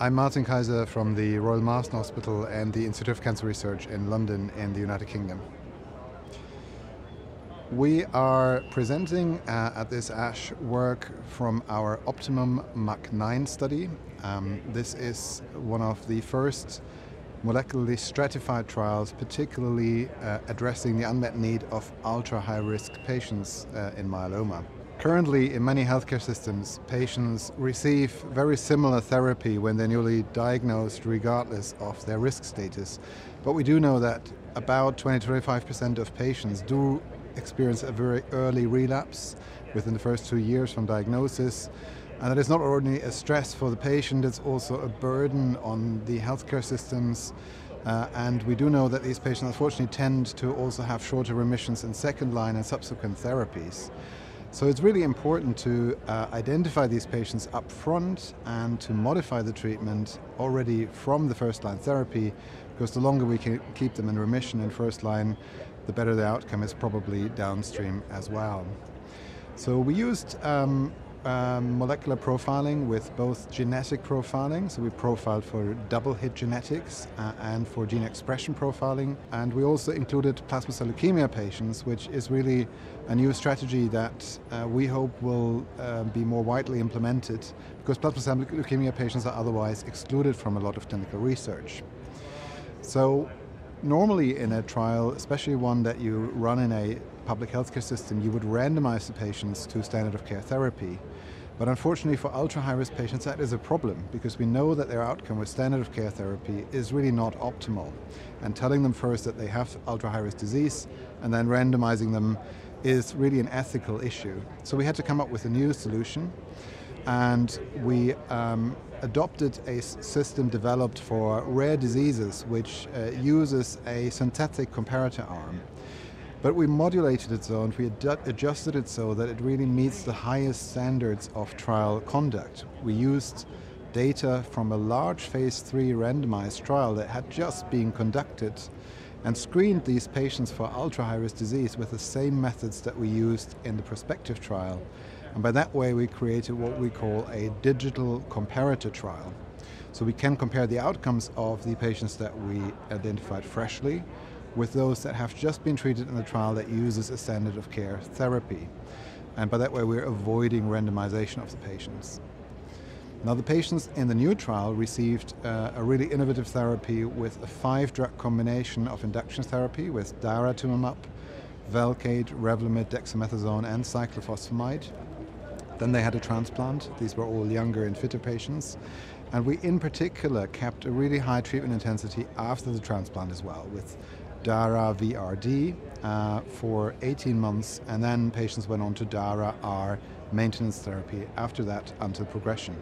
I'm Martin Kaiser from the Royal Marsden Hospital and the Institute of Cancer Research in London in the United Kingdom. We are presenting at this ASH work from our OPTIMUM-MUK9 study. This is one of the first molecularly stratified trials, particularly addressing the unmet need of ultra-high-risk patients in myeloma. Currently, in many healthcare systems, patients receive very similar therapy when they're newly diagnosed, regardless of their risk status. But we do know that about 20-25% of patients do experience a very early relapse within the first 2 years from diagnosis. And that is not only a stress for the patient, it's also a burden on the healthcare systems. And we do know that these patients, unfortunately, tend to also have shorter remissions in second line and subsequent therapies. So it's really important to identify these patients up front and to modify the treatment already from the first line therapy, because the longer we can keep them in remission in first line, the better the outcome is probably downstream as well. So we used molecular profiling with both genetic profiling, so we profiled for double hit genetics and for gene expression profiling, and we also included plasma cell leukemia patients, which is really a new strategy that we hope will be more widely implemented, because plasma cell leukemia patients are otherwise excluded from a lot of clinical research. So normally in a trial, especially one that you run in a public healthcare system, you would randomize the patients to standard of care therapy. But unfortunately for ultra-high-risk patients, that is a problem, because we know that their outcome with standard of care therapy is really not optimal. And telling them first that they have ultra-high-risk disease and then randomizing them is really an ethical issue. So we had to come up with a new solution, and we adopted a system developed for rare diseases, which uses a synthetic comparator arm. But we modulated it so, and we adjusted it so that it really meets the highest standards of trial conduct. We used data from a large phase 3 randomized trial that had just been conducted and screened these patients for ultra-high-risk disease with the same methods that we used in the prospective trial. And by that way, we created what we call a digital comparator trial. So we can compare the outcomes of the patients that we identified freshly with those that have just been treated in a trial that uses a standard of care therapy. And by that way, we're avoiding randomization of the patients. Now, the patients in the new trial received a really innovative therapy with a 5-drug combination of induction therapy with daratumumab, Velcade, Revlimid, dexamethasone, and cyclophosphamide. Then they had a transplant. These were all younger and fitter patients. And we, in particular, kept a really high treatment intensity after the transplant as well, with Dara VRD for 18 months, and then patients went on to Dara R maintenance therapy after that until progression.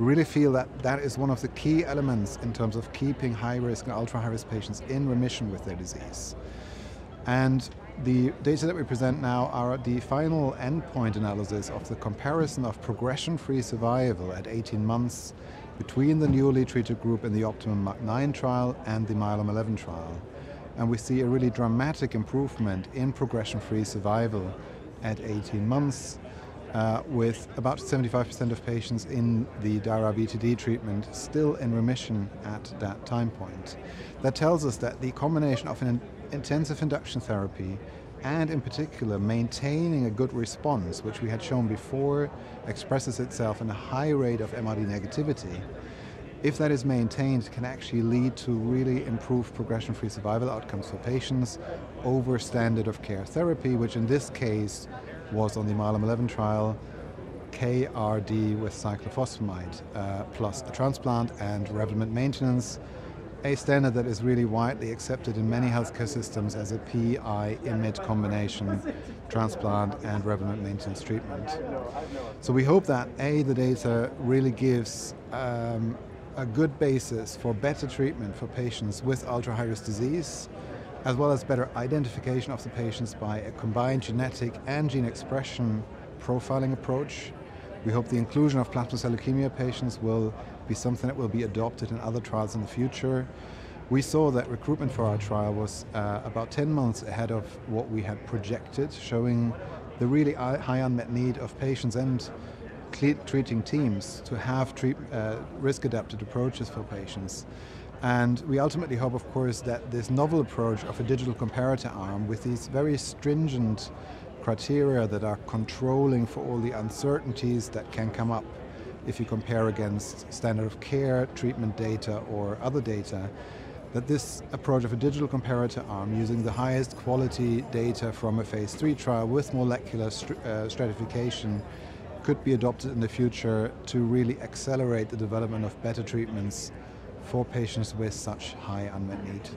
We really feel that that is one of the key elements in terms of keeping high-risk and ultra-high-risk patients in remission with their disease. And the data that we present now are the final endpoint analysis of the comparison of progression-free survival at 18 months between the newly treated group in the OPTIMUM-MUK9 trial and the Myeloma 11 trial. And we see a really dramatic improvement in progression-free survival at 18 months, with about 75% of patients in the Dara-BTD treatment still in remission at that time point. That tells us that the combination of an intensive induction therapy and, in particular, maintaining a good response, which we had shown before, expresses itself in a high rate of MRD negativity. If that is maintained, it can actually lead to really improved progression-free survival outcomes for patients over standard of care therapy, which in this case was on the Myeloma 11 trial, KRD with cyclophosphamide plus a transplant and Revlimid maintenance, a standard that is really widely accepted in many healthcare systems as a PI-VMID combination, transplant and Revlimid maintenance treatment. So we hope that A, the data really gives a good basis for better treatment for patients with ultra-high-risk disease, as well as better identification of the patients by a combined genetic and gene expression profiling approach. We hope the inclusion of plasma cell leukemia patients will be something that will be adopted in other trials in the future. We saw that recruitment for our trial was about 10 months ahead of what we had projected, showing the really high unmet need of patients and treating teams to have risk-adapted approaches for patients. And we ultimately hope, of course, that this novel approach of a digital comparator arm with these very stringent criteria that are controlling for all the uncertainties that can come up if you compare against standard of care, treatment data, or other data, that this approach of a digital comparator arm using the highest quality data from a phase 3 trial with molecular stratification could be adopted in the future to really accelerate the development of better treatments for patients with such high unmet need.